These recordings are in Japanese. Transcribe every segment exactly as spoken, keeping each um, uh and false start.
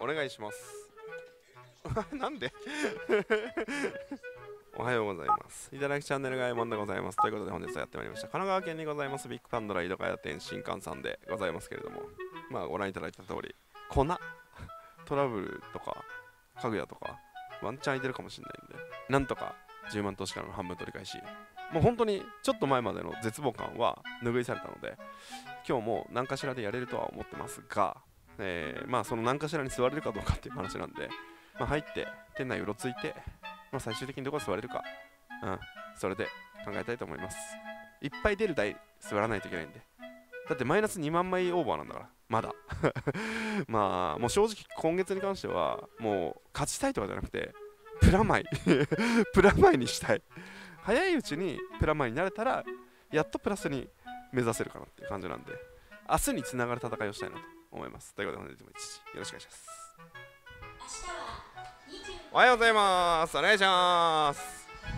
お願いしますなんでおはようございます。いただきチャンネルがえもんでございます。ということで本日はやってまいりました。神奈川県にございますビッグパンドラ井戸ヶ谷店新館さんでございますけれども、まあご覧いただいた通り、粉、トラブルとか、家具屋とか、ワンチャン空いてるかもしれないんで、なんとかじゅうまん投資家の半分取り返し、もう本当にちょっと前までの絶望感は拭い去れたので、今日も何かしらでやれるとは思ってますが、えー、まあその何かしらに座れるかどうかっていう話なんで、まあ、入って店内うろついて、まあ、最終的にどこ座れるか、うん、それで考えたいと思います。いっぱい出る台座らないといけないんで、だってマイナスにまんまいオーバーなんだから、まだまあもう正直今月に関してはもう勝ちたいとかじゃなくてプラマイプラマイにしたい。早いうちにプラマイになれたらやっとプラスに目指せるかなっていう感じなんで、明日につながる戦いをしたいなと思います。ということで本日も一日よろしくお願いします。おはようございます。お願いします。こ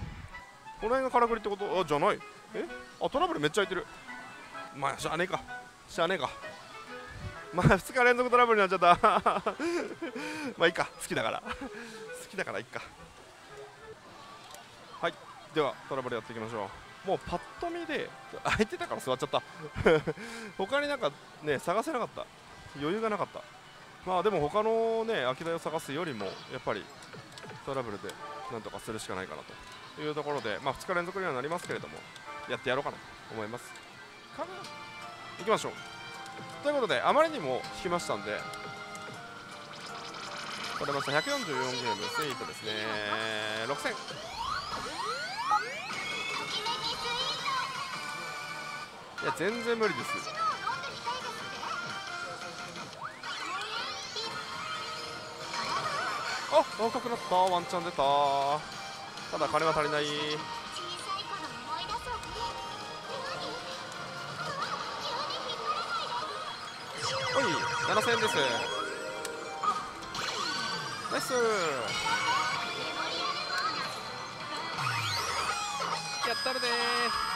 の辺がからくりってこと？あ、じゃない。えあ、トラブルめっちゃ空いてる。まあしゃあねえかしゃあねえかまあふつか連続トラブルになっちゃったまあいいか、好きだから好きだからいっか。はい、ではトラブルやっていきましょう。もうパッと見で空いてたから座っちゃった他になんかね探せなかった、余裕がなかった。まあでも他のね空き台を探すよりもやっぱりトラブルでなんとかするしかないかなというところで、まあふつか連続にはなりますけれどもやってやろうかなと思います。かいきましょう。ということであまりにも引きましたんで取れました。ひゃくよんじゅうよんゲームスイートですね。ろくせんいや全然無理です。あ、赤くなった。ワンチャン出た。ただ金は足りない。おい、ななせんえんです。ナイス。やったるねー。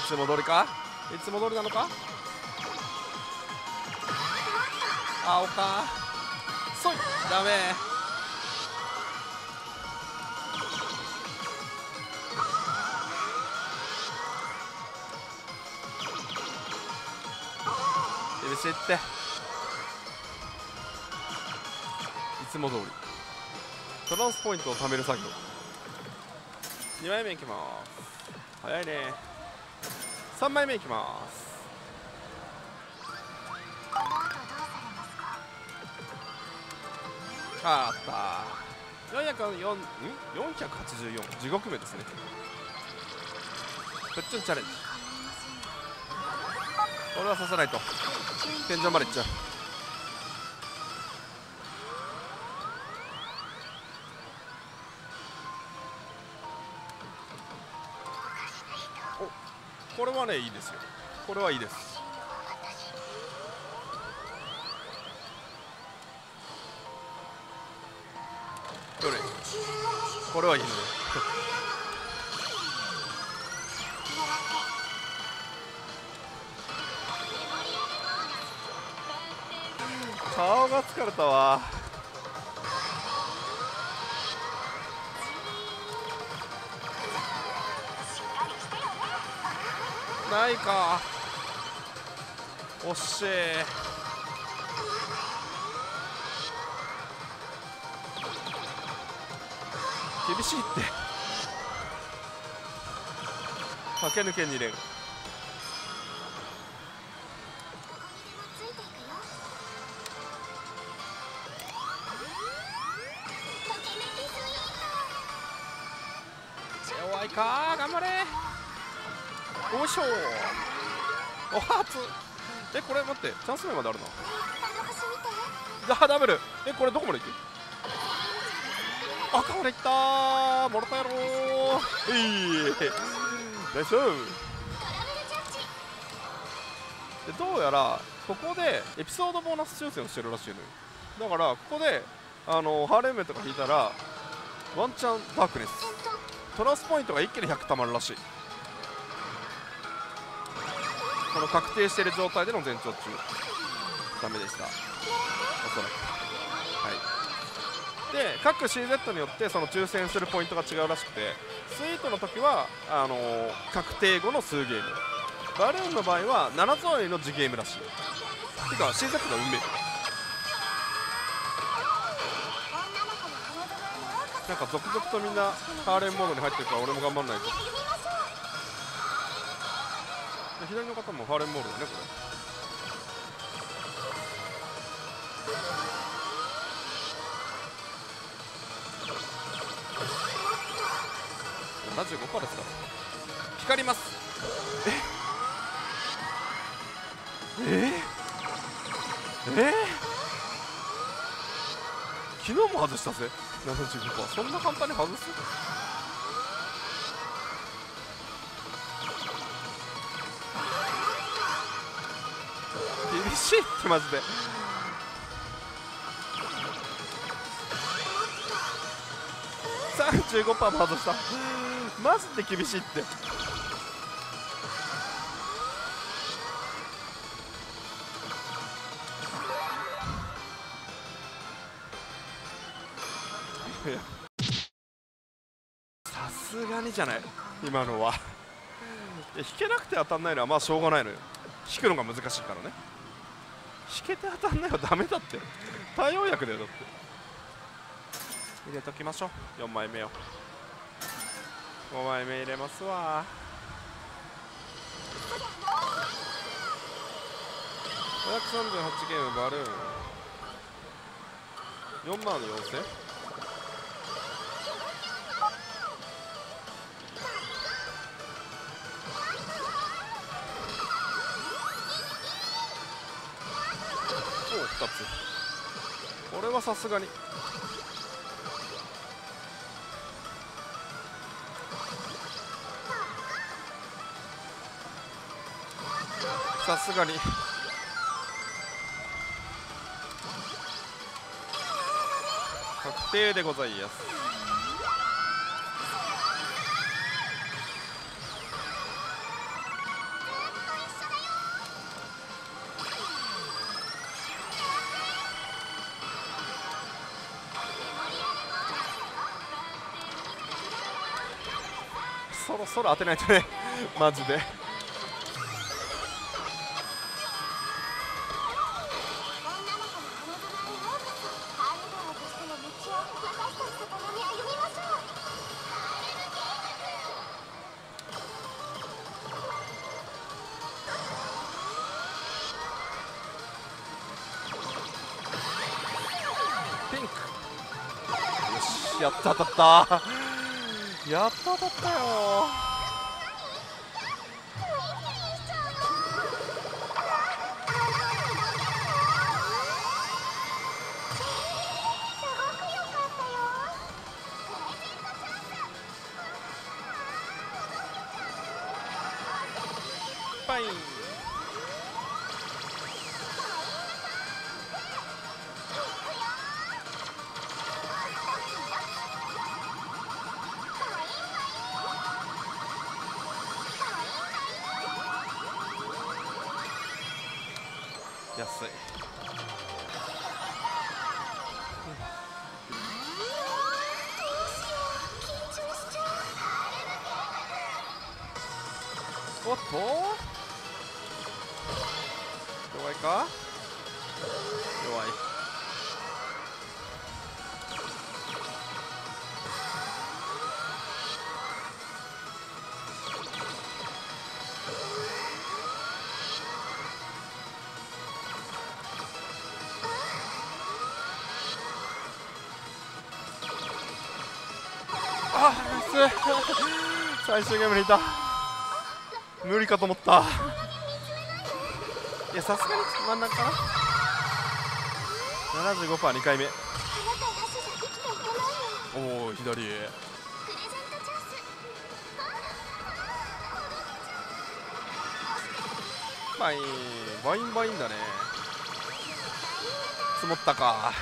いつも通りか、いつも通りなのか。青かそい、ダメ。厳しいって、いつも通りトランスポイントを貯める作業。にまいめいきます。早いね。さんまいめいきます。あったー。よんひゃくよん、んよんひゃくはちじゅうよん、地獄目ですね。プッチュンチャレンジ、これは刺さないと天井までいっちゃう。これはねいいですよ。これはいいです。どれ？これはいいね顔が疲れたわ。ないか、惜しい。厳しいって。駆け抜けにれん。弱いか、頑張れ。おいしょー。おはつ。え、これ待って、チャンス目まであるな。ダブル。え、これどこまで行く？あ、これいったー。もろたやろー。えいー。ナイスー。で、どうやらここでエピソードボーナス抽選をしてるらしいのよ。だからここであのハーレンメンとか引いたらワンチャンダークネストランスポイントが一気にひゃくたまるらしい。この確定している状態での前兆中ダメでした、おそらく。はい、で各 シーゼット によってその抽選するポイントが違うらしくて、スイートの時はあのー、確定後の数ゲーム、バルーンの場合はなな揃いの次ゲームらしい。てか シーゼット が運命なんか続々とみんなハーレンモードに入ってるから、俺も頑張んないと。左の方もハーレンモードだね、これ。ななじゅうごパーセント ですから光ります。ええええ昨日も外したぜ ななじゅうごパーセント。 そんな簡単に外す？厳しいってマジで。さんじゅうごパーセント も外した。マジで厳しいって。さすがにじゃない今のは。引けなくて当たんないのはまあしょうがないのよ。引くのが難しいからね。引けて当たんないはダメだって。対応薬だよだって。入れときましょう、よんまいめを。ごまいめ入れますわ。ごひゃくさんじゅうはちゲームバルーンよんまんよんせん。おおふたつ。これはさすがにさすがに確定でございます。そろそろ当てないとねマジで。やった当たったーやった当たったよー。バイン安い。おっと弱いか、弱い。最終ゲームにいた。無理かと思った。いやさすがに真ん中かな。 ななじゅうごパーセント。 にかいめ。おお左バインバインバインだね。積もったか。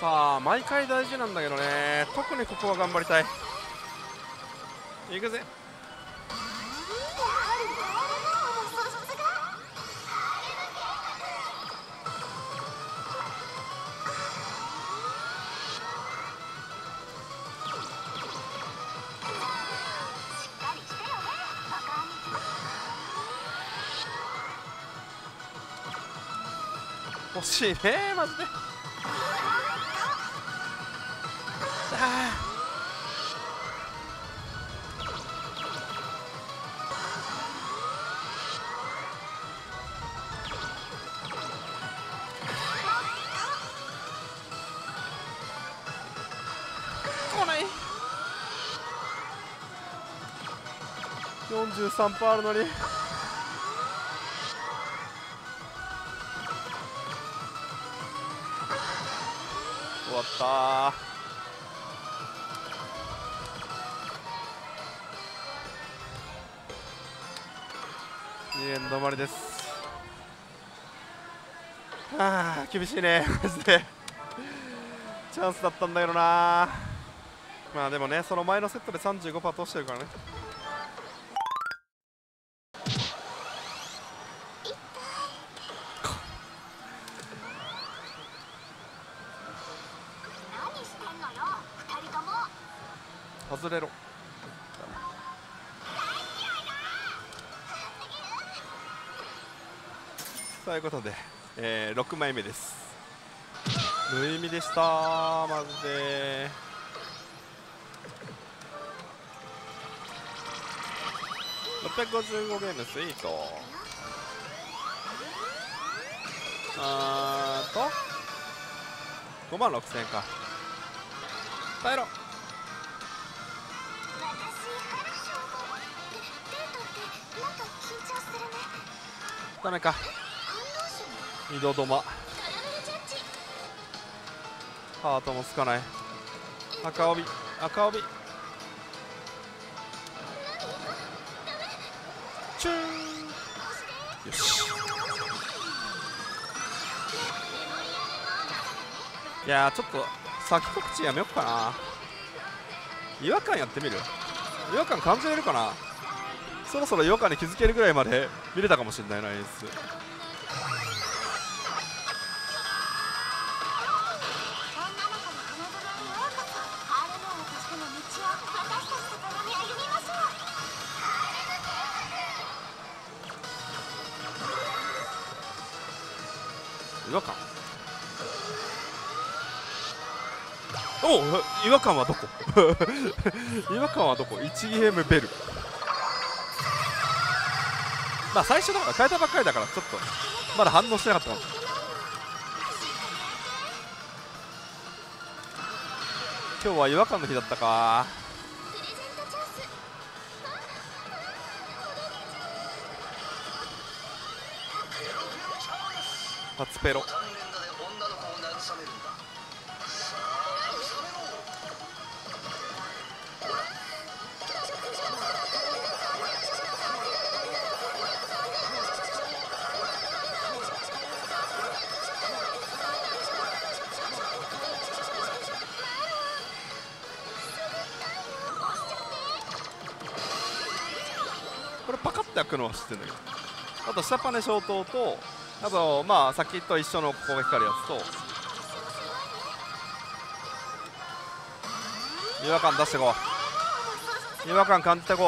かー、毎回大事なんだけどね。特にここは頑張りたい。行くぜ。惜しいねー、マジで。あー、来ない。 よんじゅうさんパーセント あるのに。終わったー。にえん止まりです。あー、厳しいねマジで。チャンスだったんだけどな。まあでもね、その前のセットで さんじゅうごパーセント 通してるからね。外れろ。ということで、えー、ろくまいめです。無意味でしたー、マジで。ろっぴゃくごじゅうごゲームスイート。あーとごまんろくせんえんか。耐えろ。ダメか。二度止ま。ハートもつかない。赤帯、赤帯チュー。よし。いやー、ちょっと先告知やめよっかな。違和感やってみる。違和感感じれるかな。そろそろ違和感に気づけるぐらいまで見れたかもしれないな、演出。違和感。お、違和感はどこ違和感はどこ。いちゲームベル。まあ最初だから変えたばっかりだから、ちょっとまだ反応してなかったかも。今日は違和感の日だったか。初ペロ。これパカッて開くのは知ってるんだけど、あと下パネ消灯と、あとまあさっきと一緒のここが光るやつと、違和感出してこう。違和感感じてこう。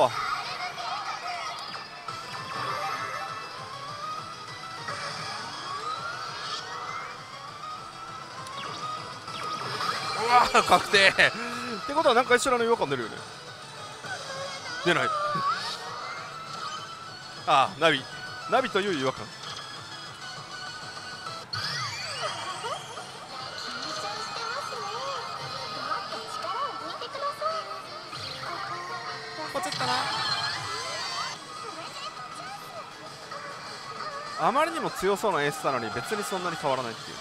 うわー、確定ってことはなんか一緒の違和感出るよね。出ないああ、ナビナビという違和感。ポチったな。あまりにも強そうなエースなのに別にそんなに変わらないっていう。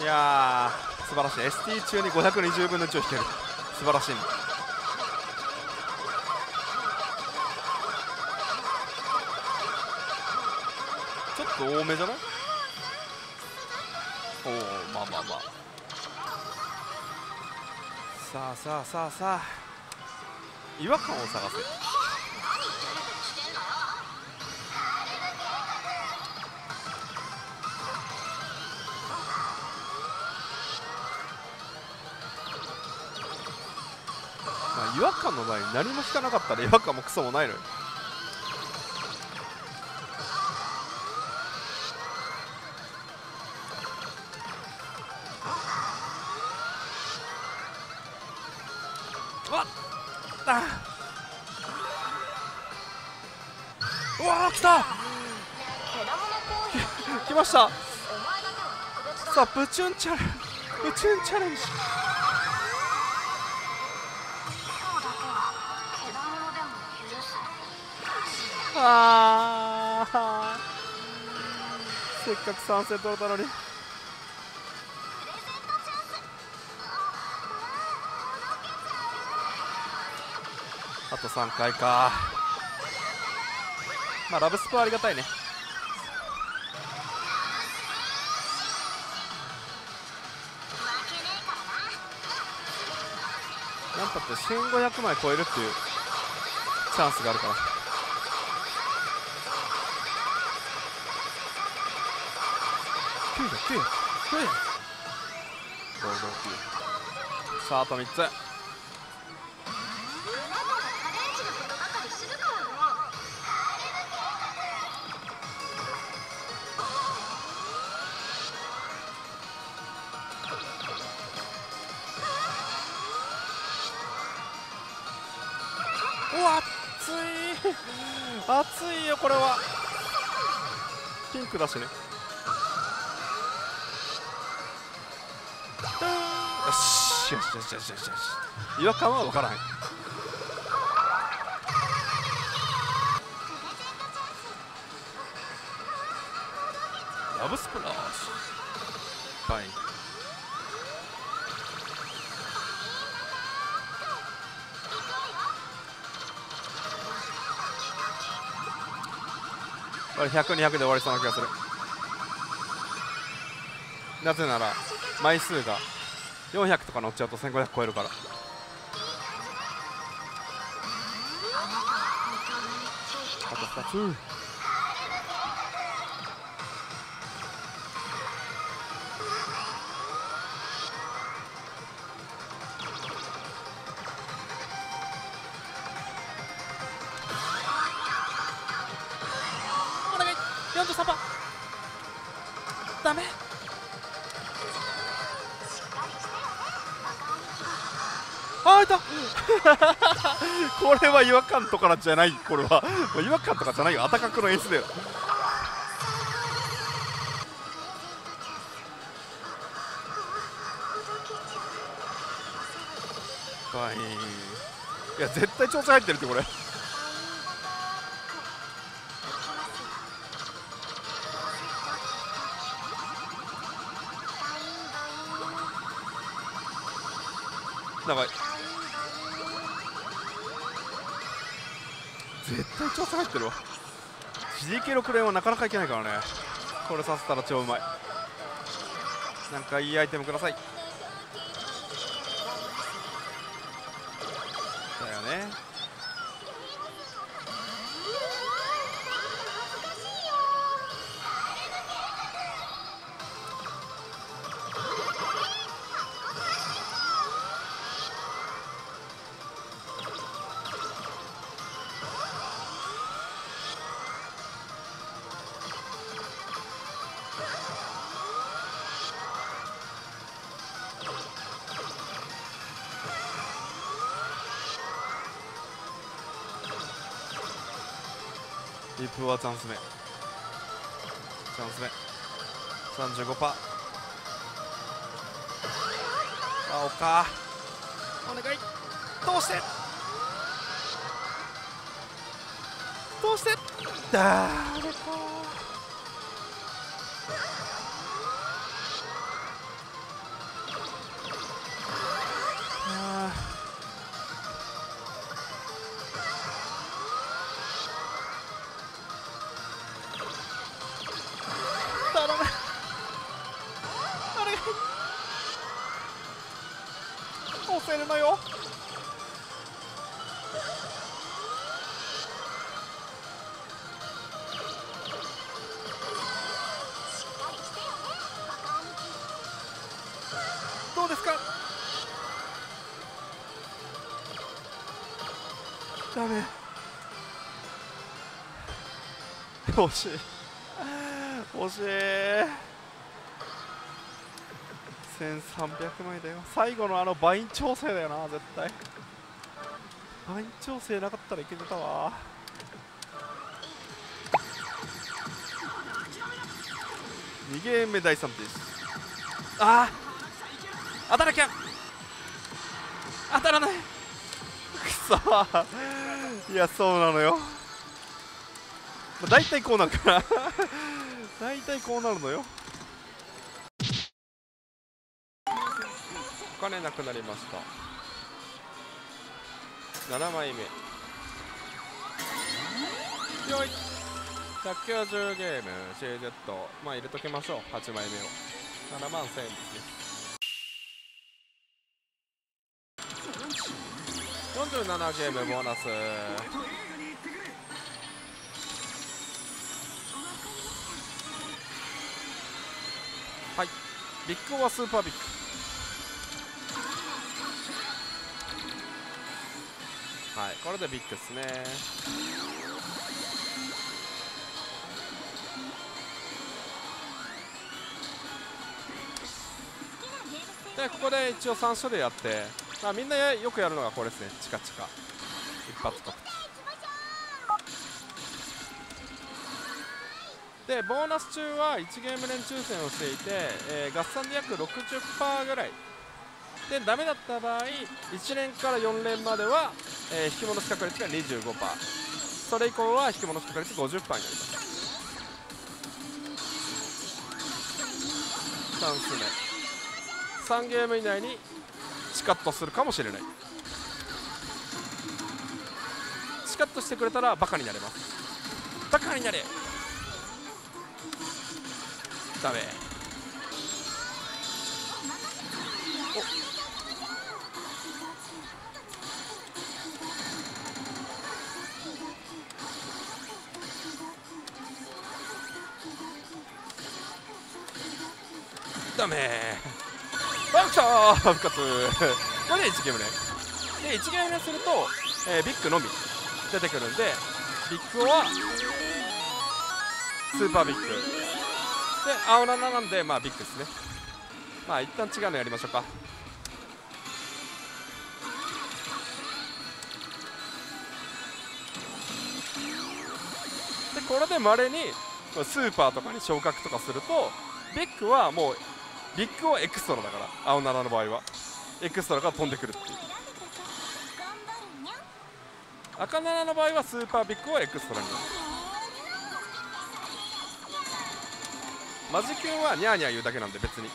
いやー、素晴らしい。 エスティー 中にごひゃくにじゅうぶんのいちを引ける。素晴らしい。ょっと多めじゃない？おお、まあまあまあ、さあさあさあさあ、違和感を探せ。まあ、違和感の場合何も引かなかったら違和感もクソもないのよ。うわー、来た来ました。さあ、プチュンチャレンプチュンチャレンジ。ああ、せっかく参戦取れたのに。あとさんかいか。まあラブスプはありがたいね。なんたってせんごひゃくまい超えるっていうチャンスがあるから。さあ、あとみっつ。うわ、熱い熱いよこれは。ピンクだしね。よしよしよしよしよしよし、違和感は分からない。ラブスプラッシュ、はい、ひゃく、にひゃくで終わりそうな気がする。なぜなら枚数がよんひゃくとか乗っちゃうとせんごひゃく超えるから。あとふたつ。よんじゅうさんばんダメ。あー、いたこれは違和感とかじゃない。これは違和感とかじゃないよ、アタカクの演出だよ。はい、いや絶対調整入ってるってこれ。やばい、絶対調査入ってるわ。 ジーディーケーろく 連はなかなかいけないからね。これ刺せたら超うまい。なんかいいアイテムください。だよね。リップはチャンス目、チャンス目 さんじゅうごパーセント。 青か、お願い通して、通してだー、あれかあー。ダメ。惜しい惜しい。せんさんびゃくまいだよ。最後のあのバイン調整だよな、絶対。バイン調整なかったらいけてたわ。にゲームめだいさんです。ああ、当たらきゃ。当たらない。くそー。いや、そうなのよ。だいたいこうなるからだいたいこうなるのよ。お金なくなりました。ななまいめよい。ひゃくきゅうじゅうゲーム シーゼット、 まあ入れときましょう。はちまいめをななまんせんえんですね。よんじゅうななゲームボーナス。はい、ビッグオアスーパービッグ。はい、これでビッグっすね。で、ここで一応さんしゅるいあって、まあ、みんなよくやるのがこれですね。チカチカ一発告知で、ボーナス中はいちゲーム連抽選をしていて、えー、合算で約 ろくじゅっパーセント ぐらいで、ダメだった場合いちれんからよんれんまでは、えー、引き戻し確率が にじゅうごパーセント、 それ以降は引き戻し確率 ごじゅっパーセント になります。さんつめ、さんゲーム以内にチカッとするかもしれない。チカッとしてくれたらバカになれます。バカになれ。ダメ。おダメー。あ、来たー。復活これでいちゲームね。でいちゲームねすると、えー、ビッグのみ出てくるんで、ビッグはスーパービッグで青なななんで、まあビッグですね。まあ一旦違うのやりましょうか。でこれでまれにスーパーとかに昇格とかすると、ビッグはもうビッグはエクストラだから、青ななの場合はエクストラから飛んでくるっていう。赤ななの場合はスーパービッグはエクストラになる。マジキュンはニャーニャー言うだけなんで別に、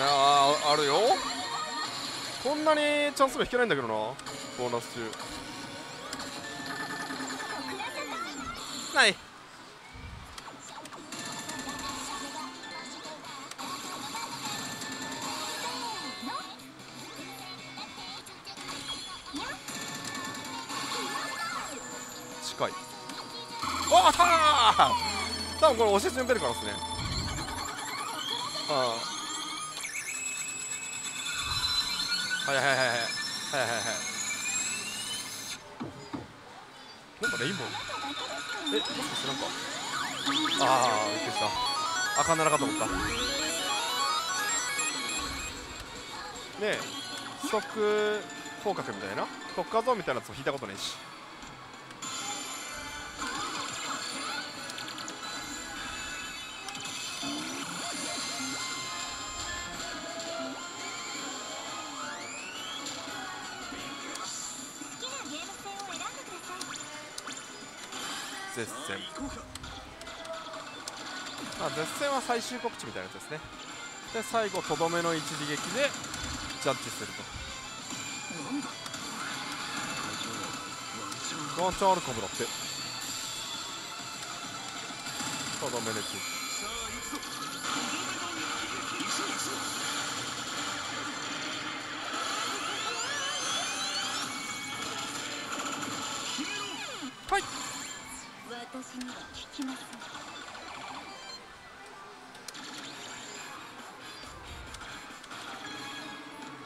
あああるよ。こんなにチャンス目引けないんだけどな、ボーナス中。ない。おっ、多分これ押し順出るからですね。ああ、はいはいはいはいはいはいはい。なんかレインボー、え、もしかしてなんか、ああびっくりした、赤ななかと思ったね。え、即降格みたいな、特化ゾーンみたいなやつも引いたことないし。絶戦、まあ、絶戦は最終告知みたいなやつですね。で最後とどめの一時撃でジャッジすると、ガンチャールコブだってとどめの一時撃。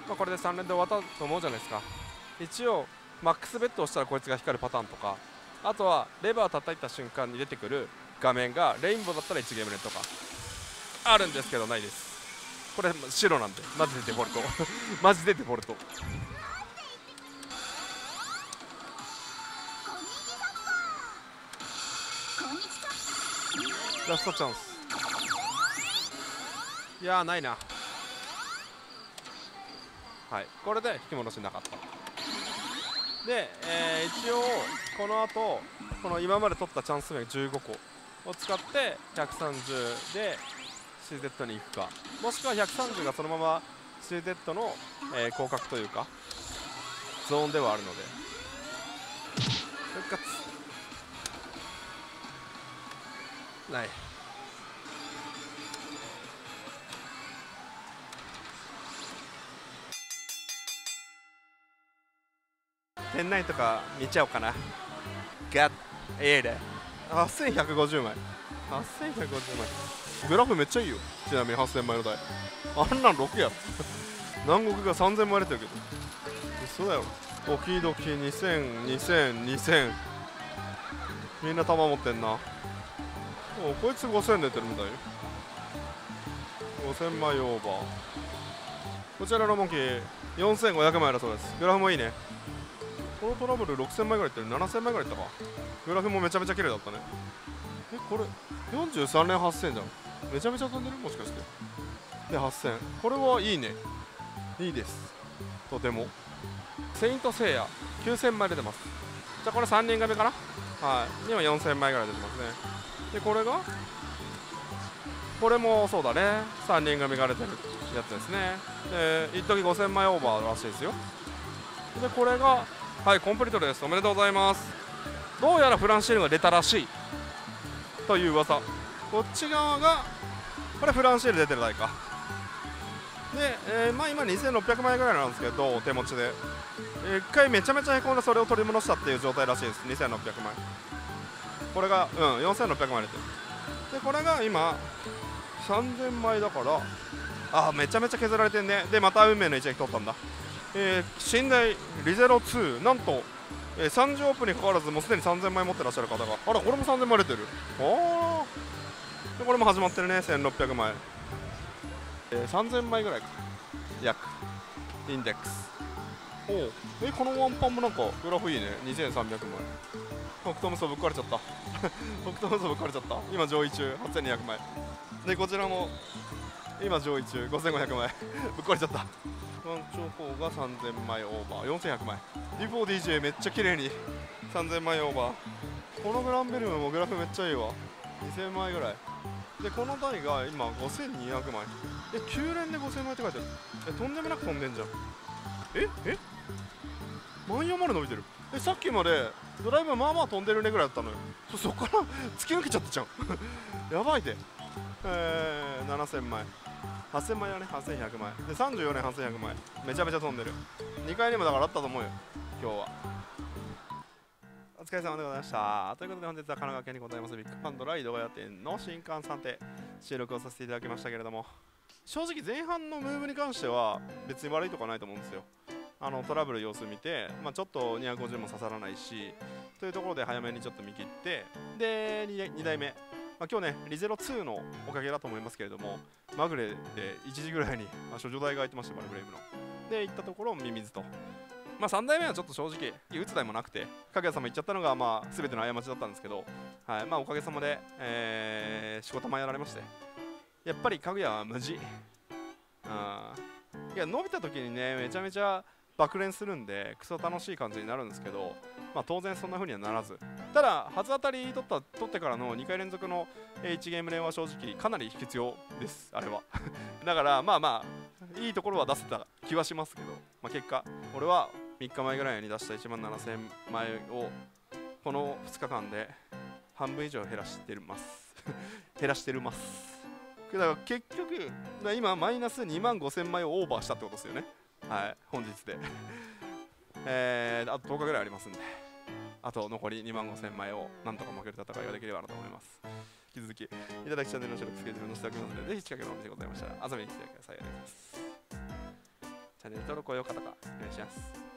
まあこれでさんれんで終わったと思うじゃないですか。一応マックスベットをしたらこいつが光るパターンとか、あとはレバーを叩いた瞬間に出てくる画面がレインボーだったらいちゲーム連とかあるんですけど、ないです。これ白なんでマジでデフォルトマジでデフォルト。ラストチャンス、いやーないな。はい、これで引き戻しなかったで、えー、一応この後この今まで取ったチャンス目じゅうごこを使ってひゃくさんじゅうで シーゼット に行くか、もしくはひゃくさんじゅうがそのまま シーゼット の、えー、広角というかゾーンではあるので復活ない。店内とか見ちゃおうかな。ガッエーレはっせんひゃくごじゅうまい、はっせんひゃくごじゅうまいグラフめっちゃいいよ。ちなみにはっせんまいの台あんなんろくや南国がさんぜんまい出てるけど嘘だよ。おきどきにせんにせんにせんみんな玉持ってんな。おこいつごせん出てるみたいよ。ごせんまいオーバー。こちらのモンキーよんせんごひゃくまいだそうです。グラフもいいね。このトラブルろくせんまいぐらいいってる、ななせんまいぐらいいったか。グラフもめちゃめちゃ綺麗だったね。えこれよんじゅうさんれんはっせんじゃん。めちゃめちゃ飛んでるもしかして。ではっせん、これはいいね、いいです。とても。セイントセイヤきゅうせんまい出てます。じゃあこれさんにん組かな。はい、今よんせんまいぐらい出てますね。でこれがこれもそうだね、さんにん組が出てるやつですね。で一時ごせんまいオーバーらしいですよ。でこれがはいコンプリートです。おめでとうございます。どうやらフランシーヌが出たらしいという噂。こっち側がこれフランシーヌ出てる台かで、えー、まあ今にせんろっぴゃくまいぐらいなんですけど手持ちでいっかいめちゃめちゃへこんでそれを取り戻したっていう状態らしいです。にせんろっぴゃくまい、これが、うん、よんせんろっぴゃくまい出てる。でこれが今さんぜんまいだから、あめちゃめちゃ削られてんね。でまた運命の一撃取ったんだ。えー、寝台リゼロツーなんと、えー、さんじゅうオープンにかかわらずもうすでにさんぜんまい持ってらっしゃる方が、あらこれもさんぜんまい出てる。あでこれも始まってるね。せんろっぴゃくまい、えー、さんぜんまいぐらいか約インデックス。おお、えこのワンパンもなんかグラフいいね。にせんさんびゃくまい。北斗無双ぶっ壊れちゃった北斗無双ぶっ壊れちゃった。今上位中はっせんにひゃくまいで、こちらも今上位中ごせんごひゃくまいぶっ壊れちゃった。番長方がさんぜんまいオーバーよんせんひゃくまい。 ディーフォーディージェー めっちゃ綺麗にさんぜんまいオーバー。このグランベルムもグラフめっちゃいいわ。にせんまいぐらいで、この台が今ごせんにひゃくまいえきゅうれんでごせんまいって書いてある。えとんでもなく飛んでんじゃん。ええ万葉まで伸びてる。えさっきまでドライブまあまあ飛んでるねぐらいだったのよ。 そ, そっから突き抜けちゃったじゃんやばいで、えー、ななせんまいはっせんまいはねはっせんひゃくまいでさんじゅうよねんはっせんひゃくまいめちゃめちゃ飛んでる。にかいにもだからあったと思うよ今日は。お疲れ様でございました。ということで本日は神奈川県にございますビッグパンドラ移動屋店の新館さん店収録をさせていただきましたけれども、正直前半のムーブに関しては別に悪いとかないと思うんですよ。あのトラブル様子見て、まあ、ちょっとにひゃくごじゅうも刺さらないしというところで早めにちょっと見切って、で にだいめ、まあ、今日ねリゼロツーのおかげだと思いますけれども、まぐれでいちじぐらいに、まあ、処女台が開いてましたからブレイブので行ったところミミズと、まあ、さんだいめはちょっと正直打つ台もなくてかぐや様行っちゃったのがまあ全ての過ちだったんですけど、はいまあ、おかげさまで、えー、仕事もやられまして、やっぱりかぐやは無事あいや伸びた時にねめちゃめちゃ爆連するんでクソ楽しい感じになるんですけど、まあ、当然そんな風にはならず、ただ初当たり取った取ってからのにかい連続のいちゲーム連は正直かなり必要ですあれはだからまあまあいいところは出せた気はしますけど、まあ、結果俺はみっかまえぐらいに出したいちまんななせんまいをこのふつかかんで半分以上減らしてます減らしてるますだから結局今マイナスにまんごせんまいをオーバーしたってことですよね。はい、本日でえー、あととおかぐらいありますんで、あと残りにまんごせんまいをなんとか負ける戦いができればなと思います。引き続きいただきチャンネルの登録スケジュール載せておきますので、ぜひ近くのお店でございましたら遊びに来てください。ありがとうございます。チャンネル登録をよかったかお願いします。